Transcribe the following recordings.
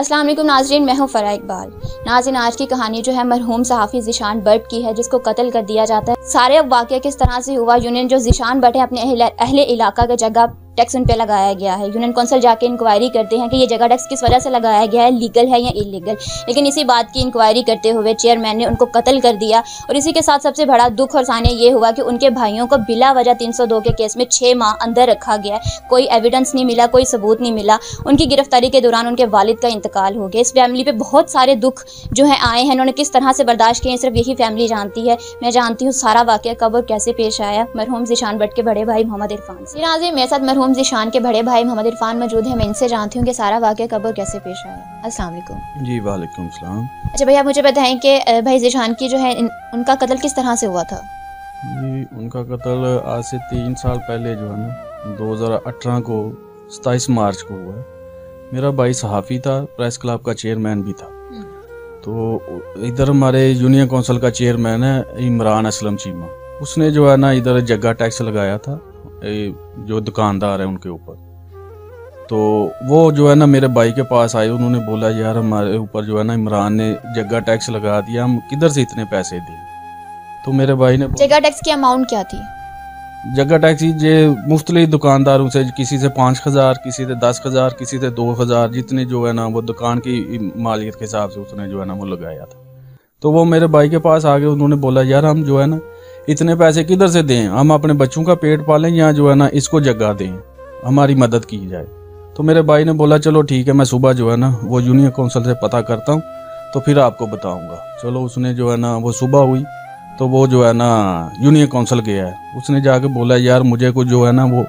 अस्सलाम वालेकुम नाज़रीन, मैं हूँ फ़राह इकबाल। नाज़रीन, आज की कहानी जो है मरहूम सहाफ़ी ज़ीशान बट की है, जिसको कत्ल कर दिया जाता है। सारे वाक़या किस तरह से हुआ, यूनियन जो ज़ीशान बट है अपने अहले इलाका की जगह टैक्स उन पे लगाया गया है। यूनियन कौंसिल जाके इंक्वायरी करते हैं कि ये जगह टैक्स किस वजह से लगाया गया है, लीगल है या इलीगल। लेकिन इसी बात की इंक्वायरी करते हुए चेयरमैन ने उनको कत्ल कर दिया। और इसी के साथ सबसे बड़ा दुख और साने ये हुआ कि उनके भाइयों को बिला वजह 302 के केस में 6 माह अंदर रखा गया। कोई एविडेंस नहीं मिला, कोई सबूत नहीं मिला। उनकी गिरफ्तारी के दौरान उनके वालिद का इंतकाल हो गया। इस फैमिली पर बहुत सारे दुख जो है आए हैं, उन्होंने किस तरह से बर्दाश्त किए सिर्फ यही फैमिली जानती है। मैं जानती हूँ सारा वाक़या कब और कैसे पेश आया मरहूम ज़ीशान बट के बड़े भाई मोहम्मद इरफान से। नाज़रीन, मेरे साथ मरहूम ज़ीशान के बड़े भाई मोहम्मद इरफान मौजूद है। मैं इनसे जानती हूँ कि सारा वाक़या कब और कैसे पेश आया। अस्सलाम वालेकुम। जी वालेकुम सलाम। अच्छा भैया, मुझे बताएं कि भाई ज़ीशान की जो है उनका कत्ल किस तरह से हुआ था? जी, उनका कत्ल आज से 3 साल पहले जो है ना 2018 को 27 मार्च को हुआ है। मेरा भाई सहाफ़ी था, प्रेस क्लब का चेयरमैन भी था। तो इधर हमारे यूनियन कौंसिल का चेयरमैन है इमरान असलम चीमा, उसने जो है ना इधर जगह टैक्स लगाया था जो दुकानदार है उनके ऊपर। तो वो जो है ना मेरे भाई के पास आए, उन्होंने बोला यार हमारे ऊपर जो है ना इमरान ने जगह टैक्स लगा दिया, हम किधर से इतने पैसे दें। तो मेरे भाई ने जगह टैक्स की अमाउंट क्या थी? जगह टैक्स ये मुख्तलिफ दुकानदारों से, किसी से 5,000, किसी से 10,000, किसी से 2,000, जितने जो है ना वो दुकान की मालियत के हिसाब से उसने जो है ना वो लगाया था। तो वो मेरे भाई के पास आ गए, उन्होंने बोला यार हम जो है ना इतने पैसे किधर से दें, हम अपने बच्चों का पेट पालें या जो है ना इसको जगह दें, हमारी मदद की जाए। तो मेरे भाई ने बोला चलो ठीक है, मैं सुबह जो है ना वो यूनियन काउंसिल से पता करता हूँ तो फिर आपको बताऊँगा। चलो उसने जो है ना वो सुबह हुई तो वो जो है ना यूनियन काउंसिल गया है, उसने जाके बोला यार मुझे को जो है ना वो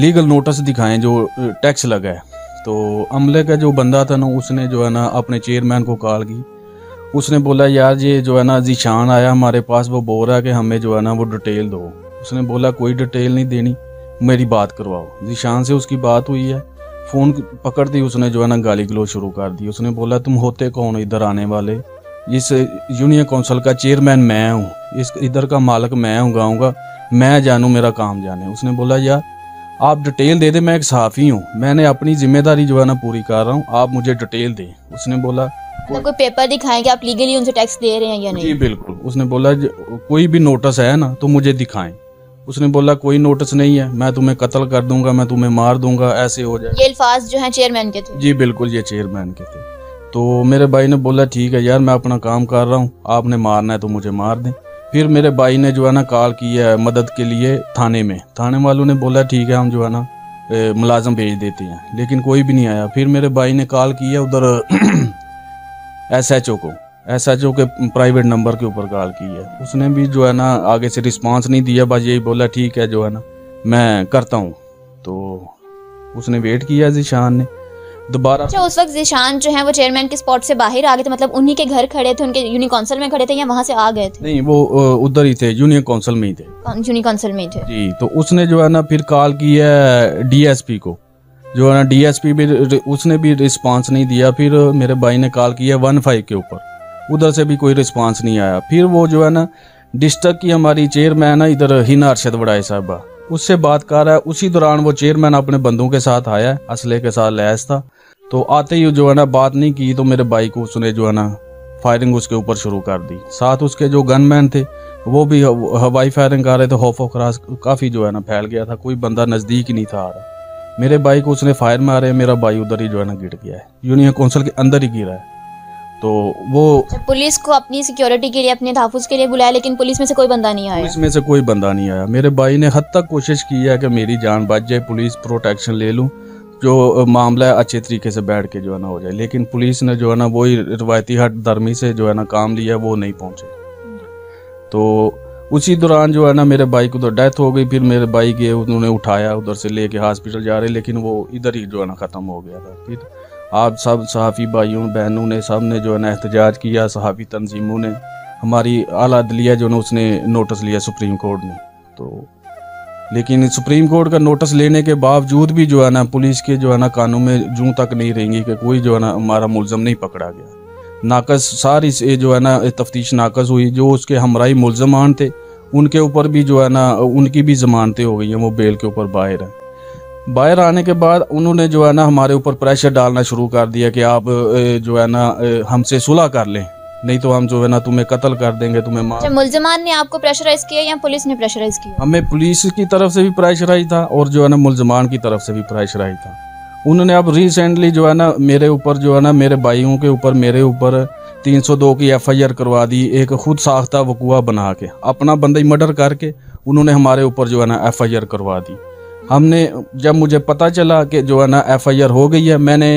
लीगल नोटिस दिखाएँ जो टैक्स लगा है। तो अमले का जो बंदा था ना उसने जो है ना अपने चेयरमैन को कॉल की, उसने बोला यार ये जो है ना ज़ीशान आया हमारे पास, वो बोल रहा है कि हमें जो है ना वो डिटेल दो। उसने बोला कोई डिटेल नहीं देनी, मेरी बात करवाओ। ज़ीशान से उसकी बात हुई है, फ़ोन पकड़ दी, उसने जो है ना गाली गलौज शुरू कर दी। उसने बोला तुम होते कौन इधर आने वाले, इस यूनियन काउंसिल का चेयरमैन मैं हूँ, इस इधर का मालिक मैं हूँ, गाँव का मैं जानूँ, मेरा काम जाने। उसने बोला यार आप डिटेल दे दें, मैं एक सहाफ़ी हूँ, मैंने अपनी ज़िम्मेदारी जो है ना पूरी कर रहा हूँ, आप मुझे डिटेल दें। उसने बोला कोई पेपर दिखाएं कि आप लीगली उनसे टैक्स दे रहे हैं या नहीं। जी बिल्कुल। उसने बोला कोई भी नोटिस है ना तो मुझे दिखाएं। उसने बोला कोई नोटिस नहीं है, मैं तुम्हें कत्ल कर दूंगा, मैं तुम्हें मार दूंगा, ऐसे हो जाए। ये अल्फाज जो हैं चेयरमैन के थे। जी बिल्कुल, ये चेयरमैन के थे। तो मेरे भाई ने बोला ठीक है यार मैं अपना काम कर रहा हूँ, आपने मारना है तो मुझे मार दें। फिर मेरे भाई ने जो है ना कॉल किया मदद के लिए थाने में, थाने वालों ने बोला ठीक है हम जो है ना मुलाजम भेज देते हैं, लेकिन कोई भी नहीं आया। फिर मेरे भाई ने कॉल किया उधर एसएचओ को, एसएचओ के प्राइवेट नंबर के ऊपर कॉल की है, उसने भी जो है ना आगे से रिस्पांस नहीं दिया, बस यही बोला ठीक है जो है ना मैं करता हूँ। तो उसने वेट किया ज़ीशान ने दोबारा। अच्छा, उस वक्त ज़ीशान जो है वो चेयरमैन के स्पॉट से बाहर आ गए थे, मतलब उन्हीं के घर खड़े थे, उनके यूनियन काउंसिल में खड़े थे या वहाँ से आ गए थे? नहीं, वो उधर ही थे, यूनियन काउंसिल में ही थे। यूनियन काउंसिल में ही थे जी। तो उसने जो है ना फिर कॉल की है DSP को, जो है ना DSP भी उसने भी रिस्पांस नहीं दिया। फिर मेरे भाई ने कॉल किया 15 के ऊपर, उधर से भी कोई रिस्पांस नहीं आया। फिर वो जो है ना डिस्ट्रिक्ट की हमारी चेयरमैन है इधर ही नरशद वड़ाई साहबा, उससे बात कर रहा है। उसी दौरान वो चेयरमैन अपने बंदों के साथ आया, असले के साथ लैस था। तो आते ही जो है ना बात नहीं की तो मेरे भाई को उसने जो है ना फायरिंग उसके ऊपर शुरू कर दी। साथ उसके जो गनमैन थे वो भी हवाई फायरिंग कर रहे थे। खौफ और खराश काफ़ी जो है ना फैल गया था, कोई बंदा नज़दीक ही नहीं था आ रहा। मेरे भाई को उसने फायर मारे, मेरा भाई उधर ही जो है ना गिर गया है, यूनियन काउंसिल के अंदर ही गिरा है। तो वो पुलिस को अपनी सिक्योरिटी के लिए, अपने तहफ़्फ़ुज़ के लिए बुलाया, लेकिन पुलिस में से कोई बंदा नहीं आया। पुलिस में से कोई बंदा नहीं आया। मेरे भाई ने हद तक कोशिश की है कि मेरी जान बच जाए, पुलिस प्रोटेक्शन ले लूँ, जो मामला अच्छे तरीके से बैठ के जो है ना हो जाए, लेकिन पुलिस ने जो है ना वही रिवायती हट धर्मी से जो है ना काम लिया, वो नहीं पहुँचे। तो उसी दौरान जो है ना मेरे भाई को तो डेथ हो गई। फिर मेरे भाई के उन्होंने उठाया, उधर से लेके हॉस्पिटल जा रहे, लेकिन वो इधर ही जो है ना ख़त्म हो गया था। फिर आप सब सहाफ़ी भाइयों बहनों ने सब ने जो है ना एहतजाज किया, सहाफ़ी तंजीमों ने, हमारी आला अदलिया जो है ना उसने नोटिस लिया सुप्रीम कोर्ट ने। तो लेकिन सुप्रीम कोर्ट का नोटिस लेने के बावजूद भी जो है ना पुलिस के जो है ना कानून में जूँ तक नहीं रहेंगी कि कोई जो है ना हमारा मुलज़म नहीं पकड़ा गया। नाकस सारी से जो है ना तफ्तीश नाकस हुई, जो उसके हमराही मुलजमान थे उनके ऊपर भी जो है ना उनकी भी जमानतें हो गई हैं, वो बेल के ऊपर बाहर हैं। बाहर आने के बाद उन्होंने जो है ना हमारे ऊपर प्रेशर डालना शुरू कर दिया कि आप जो है ना हमसे सुलह कर लें, नहीं तो हम जो है ना तुम्हें कत्ल कर देंगे, तुम्हें मार। मुलजमान ने आपको प्रेशराइज किया या पुलिस ने प्रेशराइज किया? हमें पुलिस की तरफ से भी प्रेशराइज था और जो है ना मुलजमान की तरफ से भी प्रेशराइज था। उन्होंने अब रिसेंटली जो है ना मेरे ऊपर जो है ना मेरे भाइयों के ऊपर मेरे ऊपर 302 की FIR करवा दी, एक खुद साख्ता वकुआ बना के अपना बंदा ही मर्डर करके उन्होंने हमारे ऊपर जो है ना FIR करवा दी। हमने जब मुझे पता चला कि जो है ना FIR हो गई है, मैंने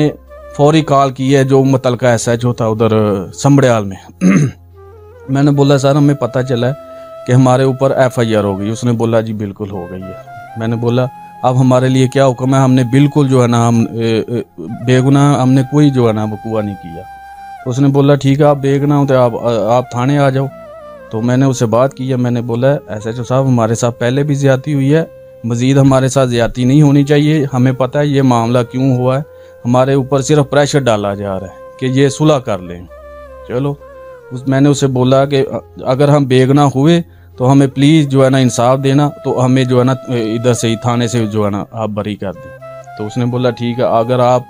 फौरी कॉल की है जो मुतलका SHO था उधर संबड़ियाल में। मैंने बोला सर हमें पता चला है कि हमारे ऊपर FIR हो गई। उसने बोला जी बिल्कुल हो गई है। मैंने बोला अब हमारे लिए क्या हुक्म है? हमने बिल्कुल जो है ना हम बेगुनाह, हमने कोई जो है ना वकूआ नहीं किया। तो उसने बोला ठीक है आप बेगुनाह हो तो आप थाने आ जाओ। तो मैंने उससे बात की है, मैंने बोला SHO साहब हमारे साथ पहले भी ज़्यादती हुई है, मज़ीद हमारे साथ ज़्यादती नहीं होनी चाहिए, हमें पता है ये मामला क्यों हुआ है, हमारे ऊपर सिर्फ प्रेशर डाला जा रहा है कि ये सुलह कर लें। चलो मैंने उसे बोला कि अगर हम बेगुनाह हुए तो हमें प्लीज़ जो है ना इंसाफ देना, तो हमें जो है ना इधर से ही थाने से जो है ना आप बरी कर दें। तो उसने बोला ठीक है अगर आप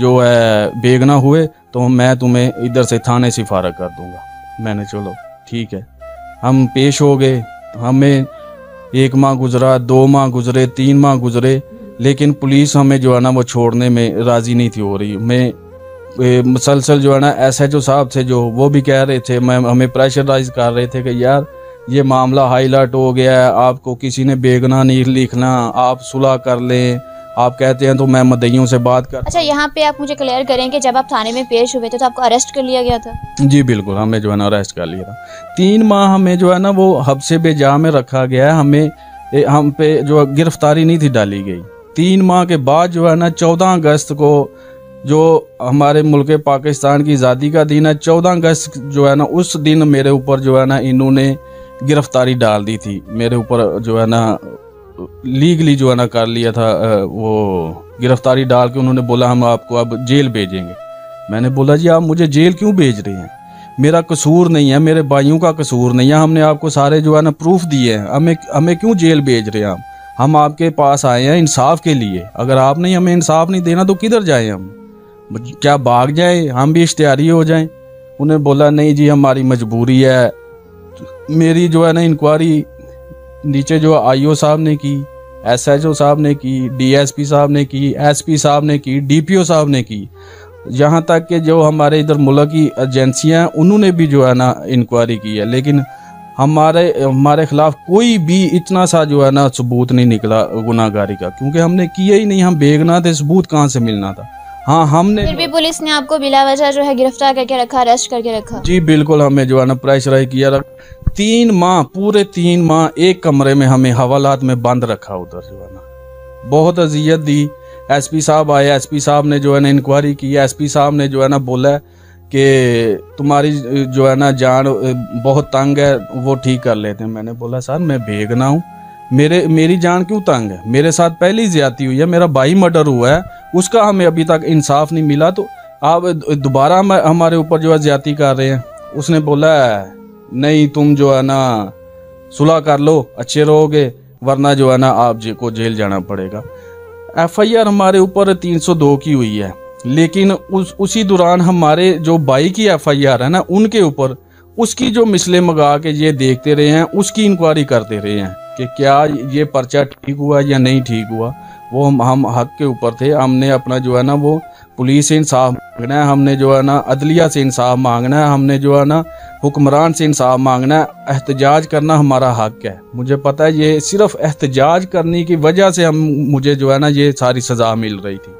जो है बेगुनाह हुए तो मैं तुम्हें इधर से थाने से फारग कर दूँगा। मैंने चलो ठीक है। हम पेश हो गए, हमें 1 माह गुजरा, 2 माह गुजरे, 3 माह गुजरे, लेकिन पुलिस हमें जो है ना वो छोड़ने में राज़ी नहीं थी हो रही। मैं मुसलसल जो है ना SHO साहब से जो वो भी कह रहे थे, मैं हमें प्रेशराइज़ कर रहे थे कि यार ये मामला हाईलाइट हो गया है, आपको किसी ने बेगुनाह नहीं लिखना, आप सुलह कर लें। आप कहते हैं तो मैं मदइयों से बात कर। अच्छा यहाँ पे आप मुझे क्लियर करें कि जब आप थाने में पेश हुए थे तो आपको अरेस्ट कर लिया गया था? जी बिल्कुल, हमें जो है ना अरेस्ट कर लिया था। 3 माह हमें जो है ना वो हब्से बेजा में रखा गया है, हमें हम पे जो गिरफ्तारी नहीं थी डाली गई। 3 माह के बाद जो है ना 14 अगस्त को जो हमारे मुल्क पाकिस्तान की आज़ादी का दिन है, 14 अगस्त जो है ना उस दिन मेरे ऊपर जो है ना इन्होंने गिरफ्तारी डाल दी थी। मेरे ऊपर जो है ना लीगली जो है ना कर लिया था वो गिरफ्तारी डाल के उन्होंने बोला हम आपको अब जेल भेजेंगे। मैंने बोला जी आप मुझे जेल क्यों भेज रहे हैं? मेरा कसूर नहीं है, मेरे भाइयों का कसूर नहीं है, हमने आपको सारे जो है ना प्रूफ दिए हैं, हमें क्यों जेल भेज रहे हैं आप? हम आपके पास आए हैं इंसाफ के लिए, अगर आप नहीं हमें इंसाफ नहीं देना तो किधर जाए हम? क्या भाग जाए, हम भी इश्तिहारी हो जाएं? उन्हें बोला नहीं जी हमारी मजबूरी है। मेरी जो है ना इंक्वायरी नीचे जो IO साहब ने की, SHO साहब ने की, DSP साहब ने की, SP साहब ने की, DPO साहब ने की, यहाँ तक कि जो हमारे इधर मुल्क की एजेंसियाँ उन्होंने भी जो है ना इंक्वायरी की है, लेकिन हमारे ख़िलाफ़ कोई भी इतना सा जो है ना सबूत नहीं निकला गुनाहगारी का, क्योंकि हमने किया ही नहीं, हम बेगुनाह थे, सबूत कहाँ से मिलना था? हाँ हमने फिर भी पुलिस ने आपको बिलावजह जो है गिरफ्तार करके रखा, अरेस्ट करके रखा। जी बिल्कुल, हमें जो है ना प्रेशराइज किया। 3 माह, पूरे 3 माह एक कमरे में हमें हवालात में बंद रखा उधर जो है ना, बहुत अजियत दी। SP साहब आए, SP साहब ने जो है ना इंक्वायरी की, SP साहब ने जो है ना बोला कि तुम्हारी जो है ना जान बहुत तंग है, वो ठीक कर लेते हैं। मैंने बोला सर मैं बेगुनाह हूँ, मेरी जान क्यों तंग है? मेरे साथ पहले ही ज्यादती हुई है, मेरा भाई मर्डर हुआ है, उसका हमें अभी तक इंसाफ नहीं मिला, तो आप दोबारा हमारे ऊपर जो है ज्यादती कर रहे हैं। उसने बोला नहीं तुम जो है ना सुलह कर लो, अच्छे रहोगे, वरना जो है ना आप जी को जेल जाना पड़ेगा। FIR हमारे ऊपर 302 की हुई है, लेकिन उसी दौरान हमारे जो भाई की FIR है ना उनके ऊपर उसकी जो मिसले मंगा के ये देखते रहे हैं, उसकी इंक्वायरी करते रहे हैं कि क्या ये पर्चा ठीक हुआ या नहीं ठीक हुआ। वो हम हक के ऊपर थे, हमने अपना जो है ना वो पुलिस से इंसाफ मांगना है, हमने जो है ना अदलिया से इंसाफ मांगना है, हमने जो है ना हुक्मरान से इंसाफ मांगना है, एहतजाज करना हमारा हक है। मुझे पता है ये सिर्फ एहतजाज करने की वजह से मुझे जो है ना ये सारी सज़ा मिल रही थी।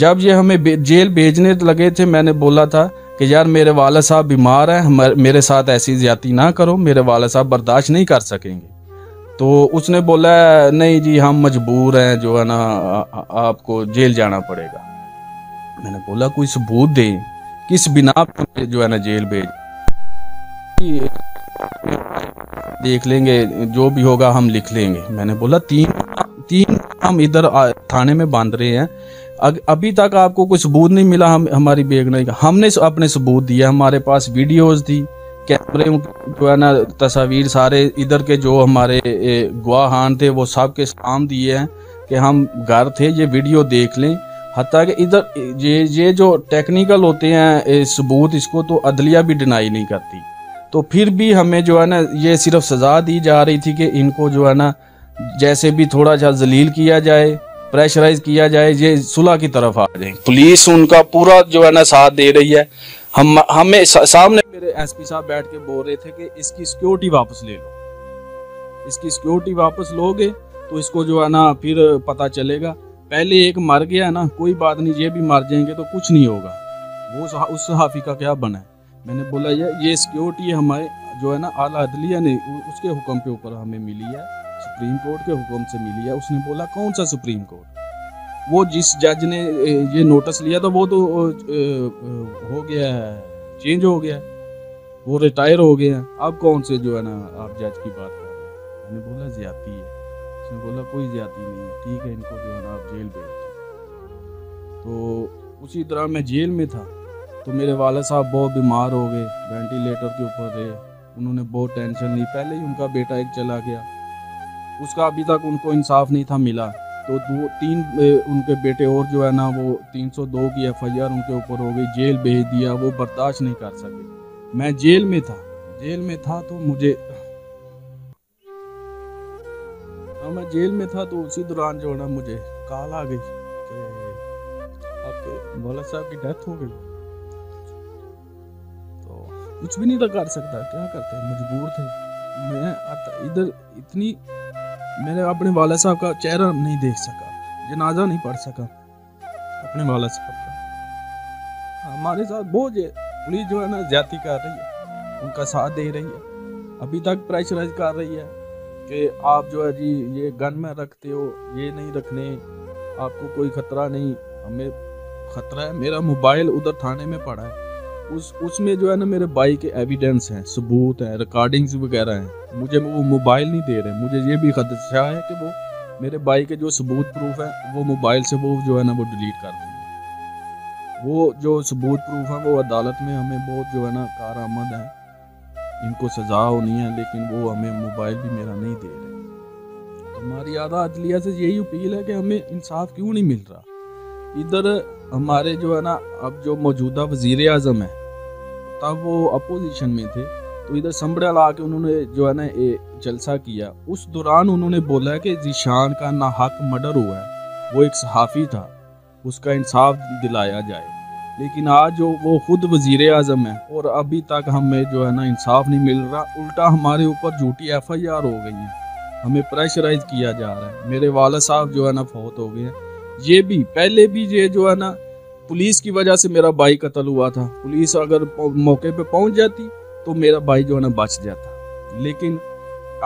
जब ये हमें जेल भेजने लगे थे, मैंने बोला था कि यार मेरे वाला साहब बीमार हैं, मेरे साथ ऐसी ज्यादती ना करो, मेरे वाला साहब बर्दाश्त नहीं कर सकेंगे। तो उसने बोला नहीं जी हम मजबूर हैं, जो है ना आपको जेल जाना पड़ेगा। मैंने बोला कोई सबूत दे, किस बिना पर जो है ना जेल भेज, देख लेंगे जो भी होगा हम लिख लेंगे। मैंने बोला 3 हम इधर थाने में बांध रहे हैं, अभी तक आपको कोई सबूत नहीं मिला हमारी बेगुनाही का। हमने अपने सबूत दिया, हमारे पास वीडियोस थी, कैमरे जो है ना तस्वीर, सारे इधर के जो हमारे गवाहान थे वो सब के सामने दिए हैं कि हम घर थे, ये वीडियो देख लें। हत्ता कि इधर ये जो टेक्निकल होते हैं सबूत, इसको तो अदलिया भी डिनाई नहीं करती। तो फिर भी हमें जो है ना ये सिर्फ सज़ा दी जा रही थी कि इनको जो है ना जैसे भी थोड़ा सा जलील किया जाए, प्रेशराइज किया जाए, ये सुलह की तरफ आ जाए। पुलिस उनका पूरा जो है ना साथ दे रही है। हमें सामने मेरे एसपी साहब बैठ के बोल रहे थे कि इसकी सिक्योरिटी वापस ले लो, इसकी सिक्योरिटी वापस लोगे तो इसको जो है ना फिर पता चलेगा। पहले एक मर गया ना, कोई बात नहीं, ये भी मर जाएंगे तो कुछ नहीं होगा, वो उस सहाफ़ी का क्या बना है। मैंने बोला ये सिक्योरिटी हमारे जो है ना आला अदलिया ने उसके हुक्म के ऊपर हमें मिली है, सुप्रीम कोर्ट के हुक्म से मिली है। उसने बोला कौन सा सुप्रीम कोर्ट? वो जिस जज ने ये नोटिस लिया था वो तो हो गया है, चेंज हो गया है, वो रिटायर हो गए हैं। अब कौन से जो है ना आप जज की बात कर रहे हैं? मैंने बोला ज्यादती है। उसने बोला कोई ज्यादती नहीं है, ठीक है, इनको जो है ना आप जेल भेज। तो उसी तरह मैं जेल में था तो मेरे वाले साहब बहुत बीमार हो गए, वेंटिलेटर के ऊपर रहे, उन्होंने बहुत टेंशन ली। पहले ही उनका बेटा एक चला गया, उसका अभी तक उनको इंसाफ नहीं था मिला। तो 2-3 उनके बेटे और जो है ना वो 302 की FIR उनके ऊपर हो गई, जेल भेज दिया। वो बर्दाश्त नहीं कर सके। मैं जेल में था तो मुझे मैं जेल में था तो उसी दौरान जो है ना मुझे कॉल आ गई कि आपके मौला साहब की डेथ हो गई। तो कुछ भी नहीं था कर सकता, क्या करते हैं, मजबूर थे। मैं आता इधर इतनी मैंने अपने वाला साहब का चेहरा नहीं देख सका, जनाजा नहीं पढ़ सका अपने वाला साहब का। हमारे साथ बोझ है, पुलिस जो है ना ज्यादती कर रही है, उनका साथ दे रही है, अभी तक प्रेशराइज कर रही है कि आप जो है जी ये गन में रखते हो, ये नहीं रखने, आपको कोई खतरा नहीं। हमें खतरा है, मेरा मोबाइल उधर थाने में पड़ा है, उसमें जो है ना मेरे भाई के एविडेंस हैं, सबूत हैं, रिकॉर्डिंग्स वगैरह हैं। मुझे वो मोबाइल नहीं दे रहे, मुझे ये भी खदशा है कि वो मेरे भाई के जो सबूत प्रूफ हैं वो मोबाइल से वो जो है ना वो डिलीट कर देंगे। वो जो सबूत प्रूफ हैं वो अदालत में हमें बहुत जो है ना कारआमद है, इनको सज़ा होनी है, लेकिन वो हमें मोबाइल भी मेरा नहीं दे रहे। हमारी आला अदलिया से यही अपील है कि हमें इंसाफ क्यों नहीं मिल रहा। इधर हमारे जो है ना अब जो मौजूदा वज़ीर आज़म है, तब वो अपोजिशन में थे, तो इधर संबड़ा ला के उन्होंने जो है ना जलसा किया। उस दौरान उन्होंने बोला कि ज़ीशान का ना हक मर्डर हुआ है, वो एक सहाफ़ी था, उसका इंसाफ दिलाया जाए। लेकिन आज जो वो खुद वज़ीर आज़म है और अभी तक हमें जो है ना इंसाफ नहीं मिल रहा, उल्टा हमारे ऊपर झूठी FIR हो गई है, हमें प्रेशराइज किया जा रहा है। मेरे वाला साहब जो है ना फौत हो गए हैं। ये भी पहले भी ये जो है ना पुलिस की वजह से मेरा भाई कत्ल हुआ था। पुलिस अगर मौके पे पहुंच जाती तो मेरा भाई जो है ना बच जाता, लेकिन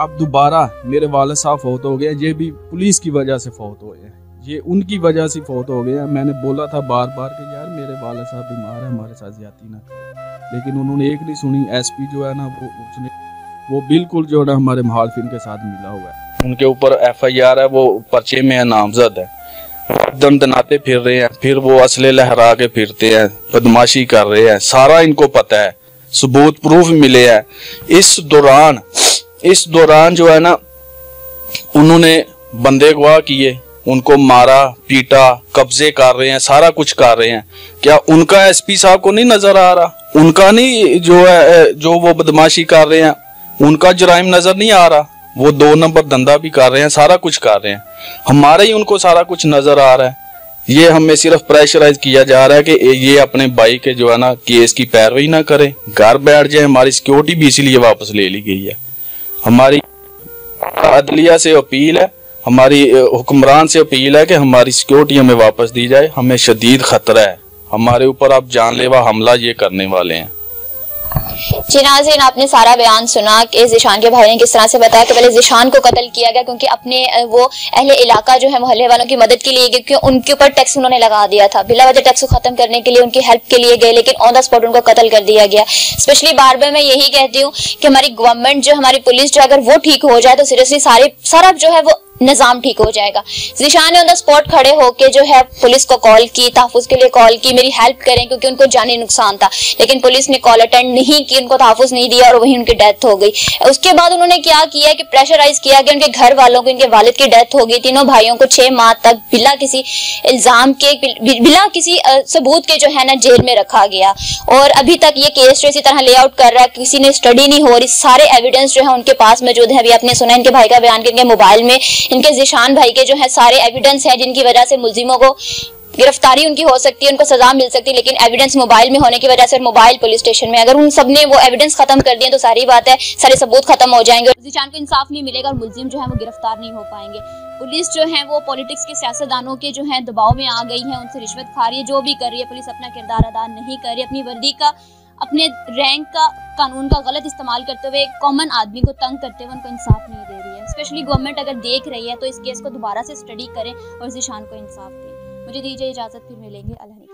अब दोबारा मेरे वाले साहब फौत हो गए। ये भी पुलिस की वजह से फौत हो गए, ये उनकी वजह से फौत हो गए। मैंने बोला था बार बार कि यार मेरे वाले साहब बीमार है, हमारे साथ ज्यादती ना करें, लेकिन उन्होंने एक नहीं सुनी। SP जो है ना वो बिल्कुल जो है ना हमारे मुहालफिन के साथ मिला हुआ है, उनके ऊपर FIR है, वो पर्चे में नामजद है, दम दनाते फिर रहे हैं, फिर वो असले लहरा के फिरते हैं, बदमाशी कर रहे हैं, सारा इनको पता है, सबूत प्रूफ मिले हैं। इस दौरान जो है ना उन्होंने बंदे अगवा किए, उनको मारा पीटा, कब्जे कर रहे हैं, सारा कुछ कर रहे हैं। क्या उनका SP साहब को नहीं नजर आ रहा? उनका नहीं जो है जो वो बदमाशी कर रहे हैं, उनका जुराइम नजर नहीं आ रहा? वो 2 नंबर धंधा भी कर रहे हैं, सारा कुछ कर रहे हैं, हमारे ही उनको सारा कुछ नजर आ रहा है। ये हमें सिर्फ प्रेशराइज किया जा रहा है कि ये अपने भाई के जो है ना केस की पैरवी ना करें, घर बैठ जाए। हमारी सिक्योरिटी भी इसीलिए वापस ले ली गई है। हमारी अदलिया से अपील है, हमारी हुक्मरान से अपील है कि हमारी सिक्योरिटी हमें वापस दी जाए। हमें शदीद खतरा है, हमारे ऊपर आप जानलेवा हमला ये करने वाले हैं। जी नाज़रीन, आपने सारा बयान सुना कि ज़ीशान के भाई ने किस तरह से बताया कि पहले ज़ीशान को कत्ल किया गया क्योंकि अपने वो अहले इलाका जो है मोहल्ले वालों की मदद के लिए गए, क्योंकि उनके ऊपर टैक्स उन्होंने लगा दिया था, बिला वजह टैक्स को खत्म करने के लिए उनकी हेल्प के लिए गए, लेकिन ऑन द स्पॉट उनको कत्ल कर दिया गया। स्पेशली बार-बार मैं यही कहती हूँ कि हमारी गवर्नमेंट जो, हमारी पुलिस जो, अगर वो ठीक हो जाए तो सीरियसली सारा जो है वो निज़ाम ठीक हो जाएगा। ज़ीशान ने ऑन द स्पॉट खड़े होकर जो है पुलिस को कॉल की, तहफ़्फ़ुज़ के लिए कॉल की, मेरी हेल्प करें क्योंकि उनको जानी नुकसान था, लेकिन पुलिस ने कॉल अटेंड नहीं की, उनको तहफ़्फ़ुज़ नहीं दिया और वहीं उनकी डेथ हो गई। उसके बाद उन्होंने क्या किया कि प्रेशराइज किया कि उनके घर वालों को, इनके वालिद की डेथ हो गई, तीनों भाइयों को 6 माह तक बिला किसी इल्ज़ाम के, बिला किसी सबूत के जो है ना जेल में रखा गया। और अभी तक ये केस जो इसी तरह लेआउट कर रहा है, किसी ने स्टडी नहीं हो रही, सारे एविडेंस जो है उनके पास मौजूद है। अभी आपने सुना इनके भाई का बयान, इनके मोबाइल में इनके ज़ीशान भाई के जो है सारे एविडेंस हैं जिनकी वजह से मुलजिमों को गिरफ्तारी उनकी हो सकती है, उनको सजा मिल सकती है, लेकिन एविडेंस मोबाइल में होने की वजह से मोबाइल पुलिस स्टेशन में, अगर उन सब ने वो एविडेंस खत्म कर दिए तो सारी बात है, सारे सबूत खत्म हो जाएंगे और ज़ीशान को इंसाफ नहीं मिलेगा और मुलजिम जो है वो गिरफ्तार नहीं हो पाएंगे। पुलिस जो है वो पॉलिटिक्स के, सियासतदानों के जो है दबाव में आ गई है, उनसे रिश्वत खा रही है, जो भी कर रही है, पुलिस अपना किरदार अदा नहीं कर रही, अपनी वर्दी का, अपने रैंक का, कानून का गलत इस्तेमाल करते हुए कॉमन आदमी को तंग करते हुए उनको इंसाफ नहीं दे रही है। स्पेशली गवर्नमेंट अगर देख रही है तो इस केस को दोबारा से स्टडी करें और ज़ीशान को इंसाफ दें। मुझे दीजिए इजाज़त, फिर मिलेंगे।